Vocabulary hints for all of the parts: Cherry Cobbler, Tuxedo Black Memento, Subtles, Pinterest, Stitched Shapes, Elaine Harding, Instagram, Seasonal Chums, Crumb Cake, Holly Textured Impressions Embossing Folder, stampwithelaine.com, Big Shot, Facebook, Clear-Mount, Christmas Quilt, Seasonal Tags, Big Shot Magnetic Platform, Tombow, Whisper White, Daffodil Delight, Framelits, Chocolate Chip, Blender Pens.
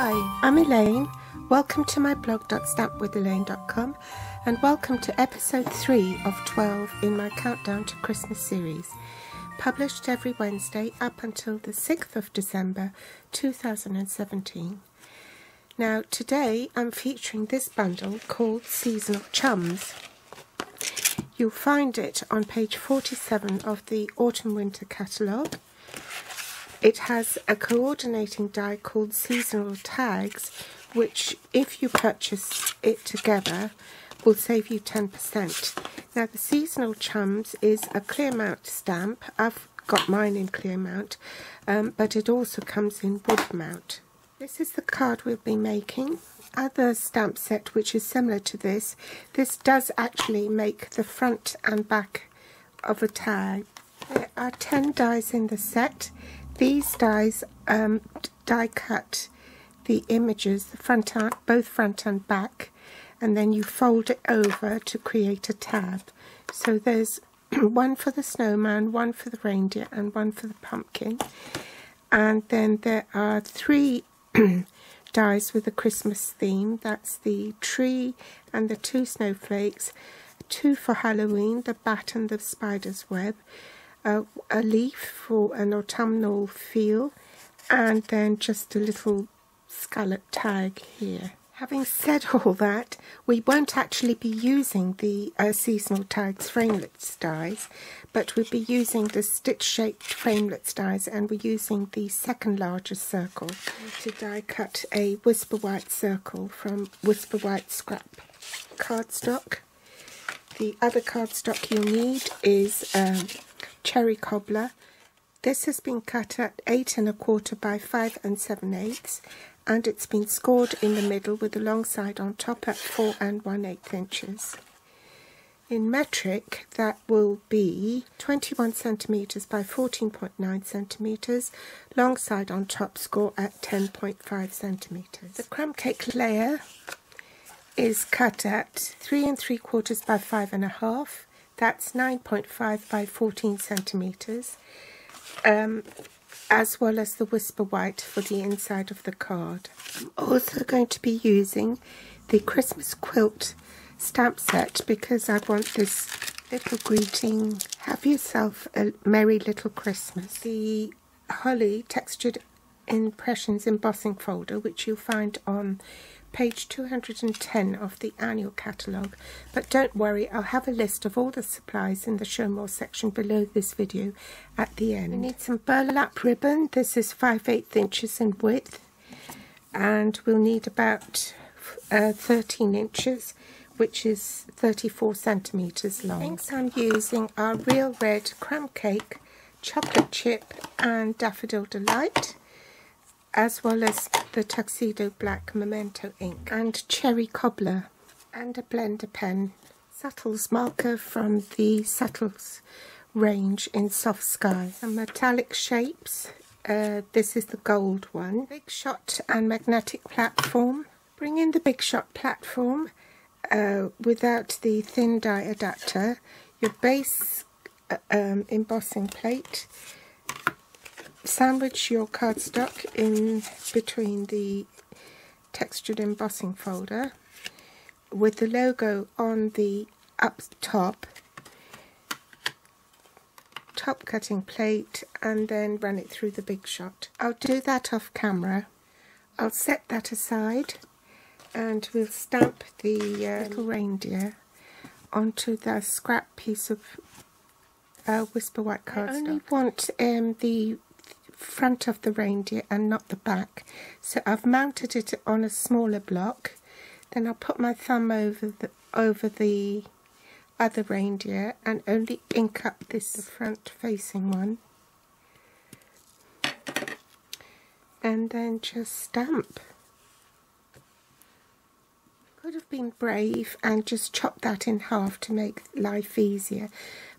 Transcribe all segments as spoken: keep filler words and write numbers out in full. Hi, I'm Elaine. Welcome to my blog, stamped with elaine dot com, and welcome to episode three of twelve in my Countdown to Christmas series, published every Wednesday up until the sixth of December two thousand seventeen. Now today I'm featuring this bundle called Seasonal Chums. You'll find it on page forty-seven of the Autumn Winter catalogue. It has a coordinating die called Seasonal Tags, which, if you purchase it together, will save you ten percent. Now, the Seasonal Chums is a clear mount stamp. I've got mine in clear mount, um, but it also comes in wood mount. This is the card we'll be making. Other stamp set which is similar to this, this does actually make the front and back of a tag. There are ten dies in the set. These dies um, die cut the images, the front and, both front and back, and then you fold it over to create a tab. So there's one for the snowman, one for the reindeer, and one for the pumpkin. And then there are three dies with a Christmas theme. That's the tree and the two snowflakes, two for Halloween, the bat and the spider's web, A, a leaf for an autumnal feel, and then just a little scallop tag here. Having said all that, we won't actually be using the uh, Seasonal Tags Framelits dies, but we'll be using the Stitched Shapes Framelits dies, and we're using the second largest circle. To die cut a Whisper White circle from Whisper White scrap cardstock. The other cardstock you'll need is um, Cherry Cobbler. This has been cut at eight and a quarter by five and seven eighths, and it's been scored in the middle with a long side on top at four and one eighth inches. In metric, that will be twenty-one centimeters by fourteen point nine centimeters, long side on top, score at ten point five centimeters. The crumb cake layer is cut at three and three quarters by five and a half. That's nine point five by fourteen centimetres, um, as well as the Whisper White for the inside of the card. I'm also going to be using the Christmas Quilt stamp set because I want this little greeting, "Have yourself a merry little Christmas." The Holly Textured Impressions Embossing Folder, which you'll find on page two hundred ten of the annual catalogue, but don't worry, I'll have a list of all the supplies in the show more section below this video at the end. We need some burlap ribbon. This is five eighths inches in width, and we'll need about uh, thirteen inches, which is thirty-four centimetres long. The things I'm using are Real Red, Crumb Cake, Chocolate Chip and Daffodil Delight, as well as the Tuxedo Black Memento ink and Cherry Cobbler, and a blender pen, Subtles marker from the Subtles range in Soft Sky. Some metallic shapes, uh, this is the gold one. Big Shot and magnetic platform. Bring in the Big Shot platform uh, without the thin die adapter, your base uh, um, embossing plate. Sandwich your cardstock in between the textured embossing folder with the logo on the up top, top cutting plate, and then run it through the Big Shot. I'll do that off camera. I'll set that aside and we'll stamp the uh, little reindeer onto the scrap piece of uh, Whisper White cardstock. I only want um, the front of the reindeer and not the back, so I've mounted it on a smaller block. Then I'll put my thumb over the over the other reindeer and only ink up this front facing one, and then just stamp. Could have been brave and just chopped that in half to make life easier,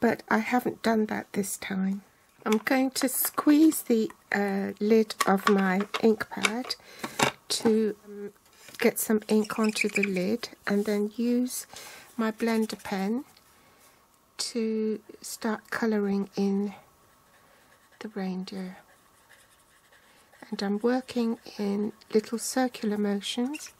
but I haven't done that this time. I'm going to squeeze the uh, lid of my ink pad to um, get some ink onto the lid, and then use my blender pen to start colouring in the reindeer. and I'm working in little circular motions.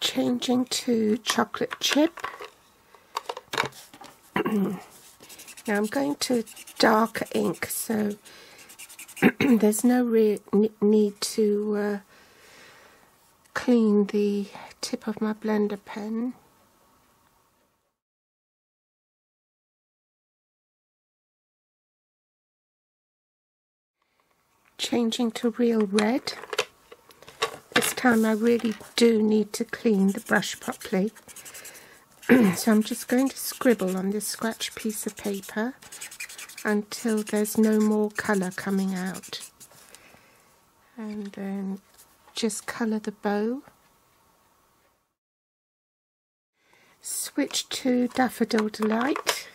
Changing to Chocolate Chip. Now I'm going to darker ink, so there's no real need to uh, clean the tip of my blender pen. Changing to real red. This time I really do need to clean the brush properly. So I'm just going to scribble on this scratch piece of paper until there's no more colour coming out. And then just colour the bow. Switch to Daffodil Delight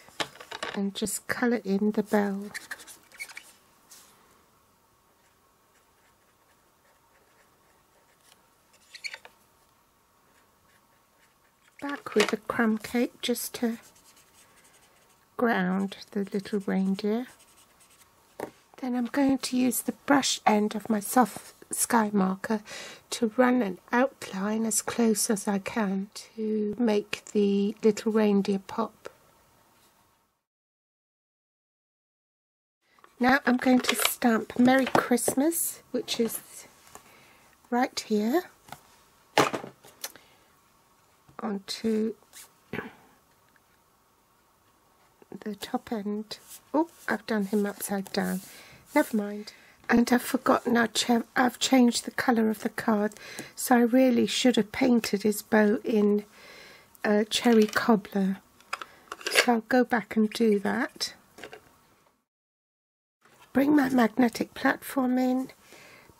and just colour in the bell. Back with the Crumb Cake just to ground the little reindeer. Then I'm going to use the brush end of my soft sky marker to run an outline as close as I can to make the little reindeer pop. Now I'm going to stamp Merry Christmas, which is right here, onto the top end. Oh, I've done him upside down. Never mind. And I've forgotten I've, ch I've changed the colour of the card, so I really should have painted his bow in uh, Cherry Cobbler. So I'll go back and do that. Bring my magnetic platform in,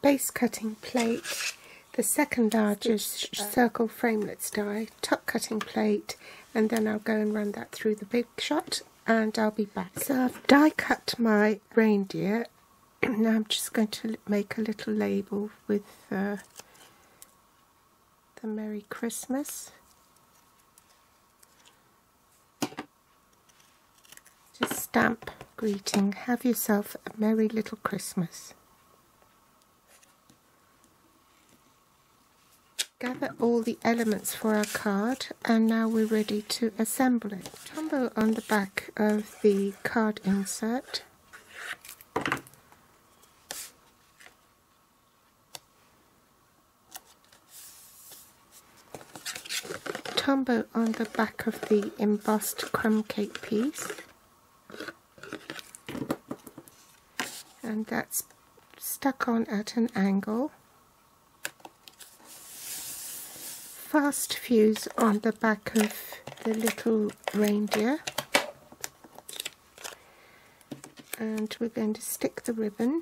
base cutting plate, the second largest circle framelits die, top cutting plate, and then I'll go and run that through the Big Shot and I'll be back. So I've die cut my reindeer. Now I'm just going to make a little label with uh, the Merry Christmas. Just stamp greeting, have yourself a merry little Christmas. Gather all the elements for our card, and now we're ready to assemble it. Tombow on the back of the card insert. Tombow on the back of the embossed Crumb Cake piece. And that's stuck on at an angle. Fast fuse on the back of the little reindeer, and we're going to stick the ribbon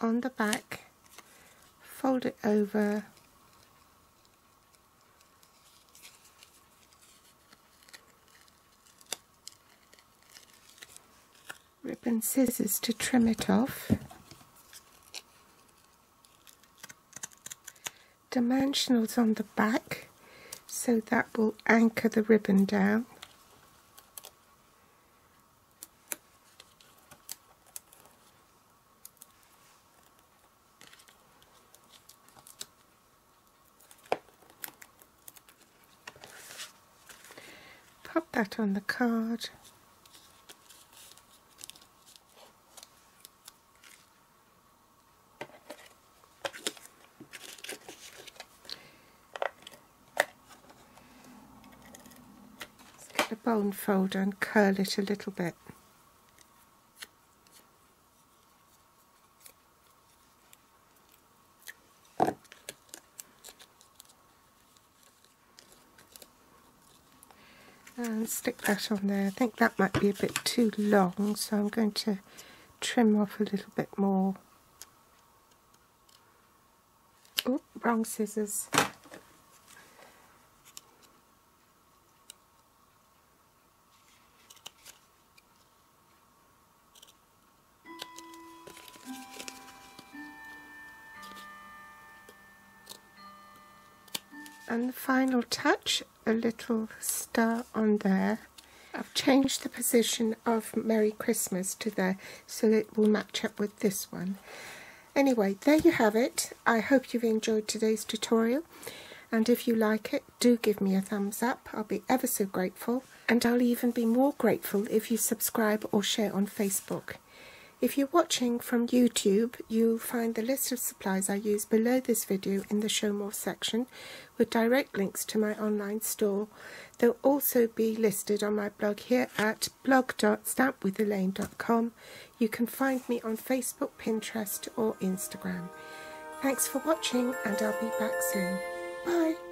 on the back, fold it over, ribbon scissors to trim it off. Dimensionals on the back, so that will anchor the ribbon down. Pop that on the card. Bone folder and curl it a little bit. And stick that on there. I think that might be a bit too long, so I'm going to trim off a little bit more. Oh, wrong scissors. And the final touch, a little star on there. I've changed the position of Merry Christmas to there so that it will match up with this one. Anyway, there you have it. I hope you've enjoyed today's tutorial, and if you like it, do give me a thumbs up. I'll be ever so grateful, and I'll even be more grateful if you subscribe or share on Facebook. If you're watching from YouTube, you'll find the list of supplies I use below this video in the Show More section, with direct links to my online store. They'll also be listed on my blog here at blog dot stamp with elaine dot com. You can find me on Facebook, Pinterest or Instagram. Thanks for watching, and I'll be back soon. Bye!